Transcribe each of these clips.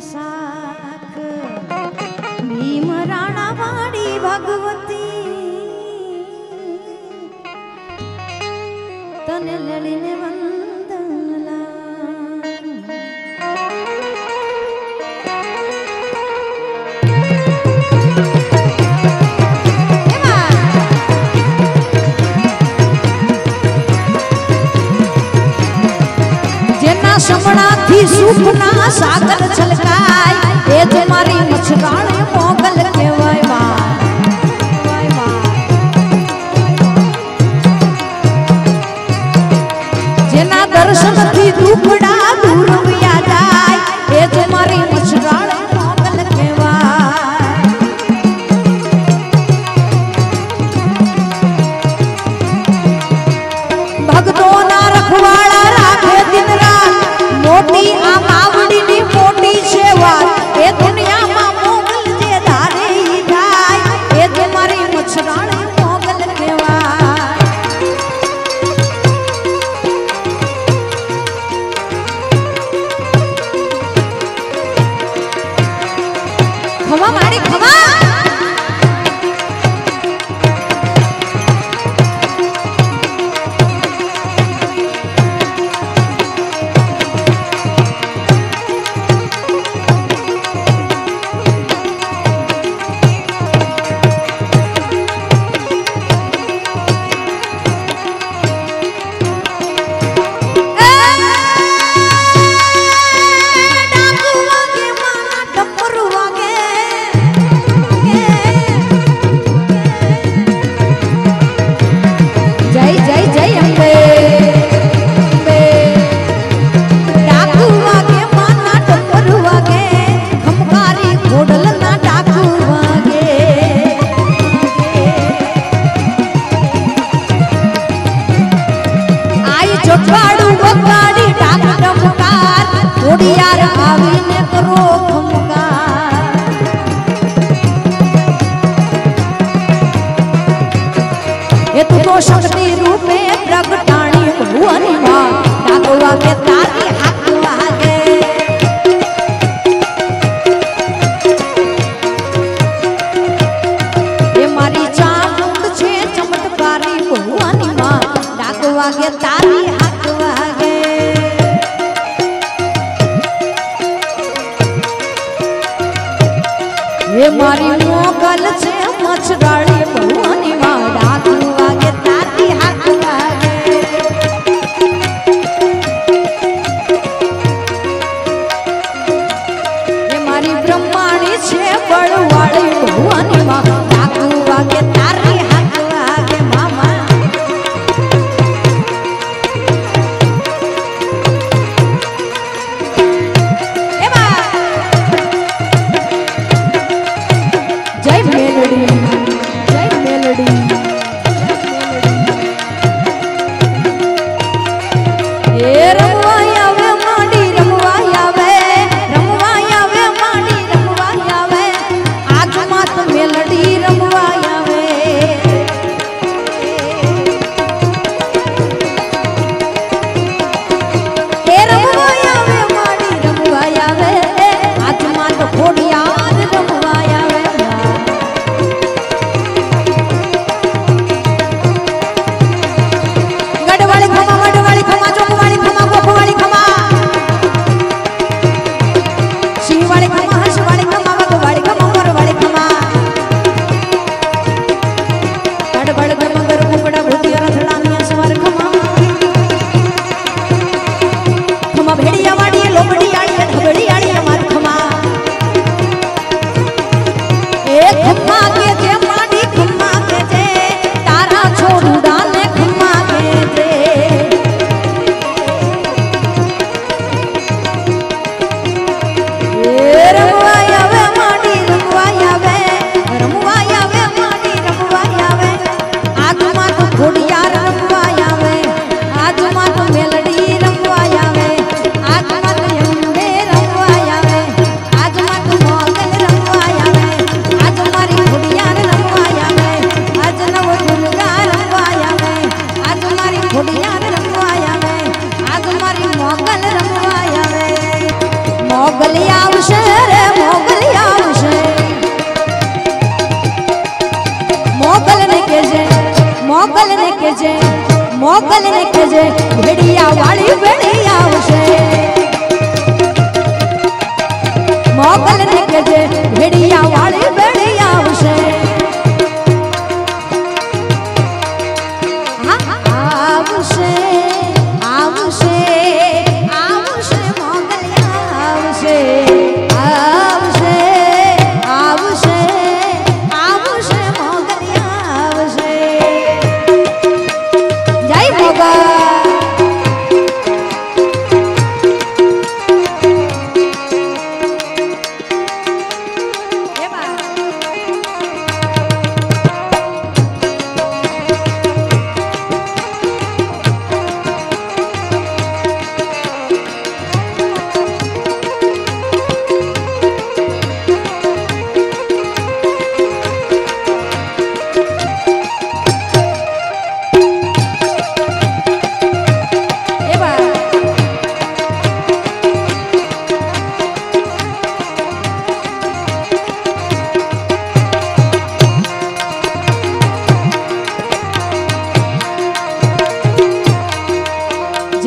साख भीम राणा वाड़ी भगवती तन लड़ने वंदन ला समणा थी सुखना सागर छलकाय ए जे मारी मछराणे मोगल केवाय मा जेना दर्शन थी दुखड़ा दूर विया जाय ए जे मारी मछराणे मोगल केवाय भगतो ना रखवाड़ा राखे दिन रात मोटी आवड़ी नी मोटी सेवा ए दुनिया में मोगल जे धारे ही थाय ए जे मारी मछराणे मोगल केवा खवा मारी खवा शक्ति रूपे प्रगटाणी भुवन मां नागवा के तारी हाथ वागे ये मारी चामुंड छे चमत्कारी भुवन मां नागवा के तारी हाथ वागे ये मारी मोगल छे मछराणी भुवन मां नागवा आज मां तो मेलडी रमवाया वे आज खजे मोकल ने खजे भेड़िया वाली भेड़िया उसे मोकल ने खजे भेड़िया वाली भेड़िया उसे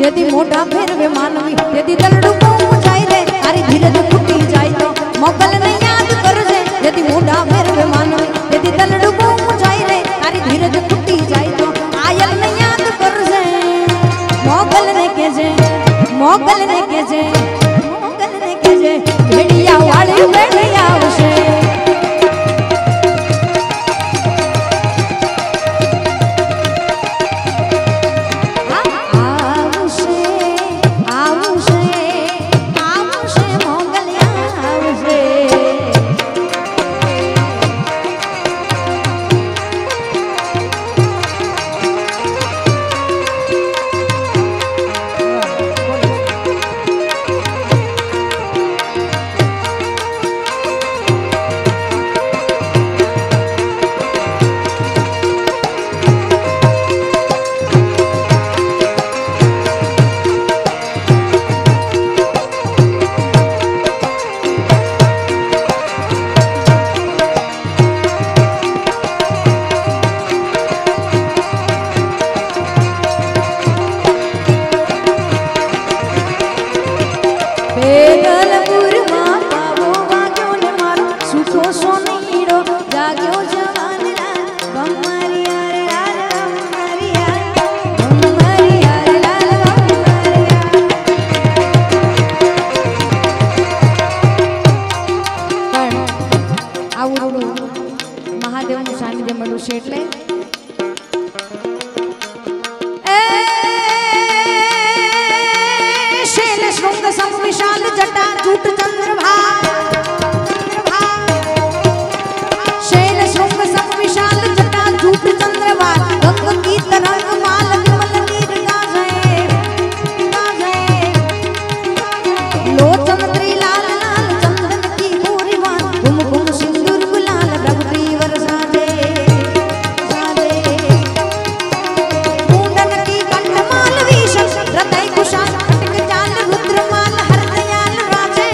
यदि मोटा फिर वे मानवी यदि दलडू को ऊंचाई रे अरे धीरज फूटी जाए तो मोकल ने याद कर जे यदि मोटा फिर वे मानवी यदि दलडू को ऊंचाई रे अरे धीरज फूटी जाए तो आयल ने याद कर जे मोकल ने के जे मोकल ने के जे भेड़िया वाली भेड़िया उसे कुशाल अटक चाल रुद्रमाल हर दयाल राजे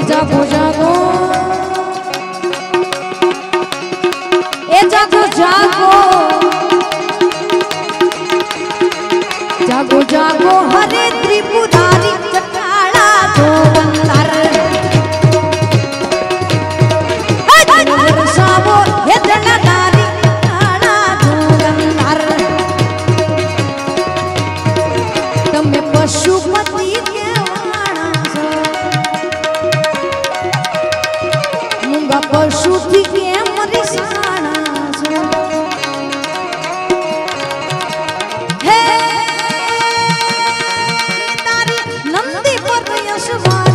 जागो जागो हरे त्रिपुरारी चटाला जो बंदर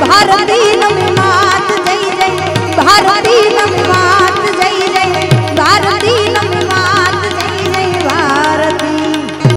भारती नमी मात जय जय भारती।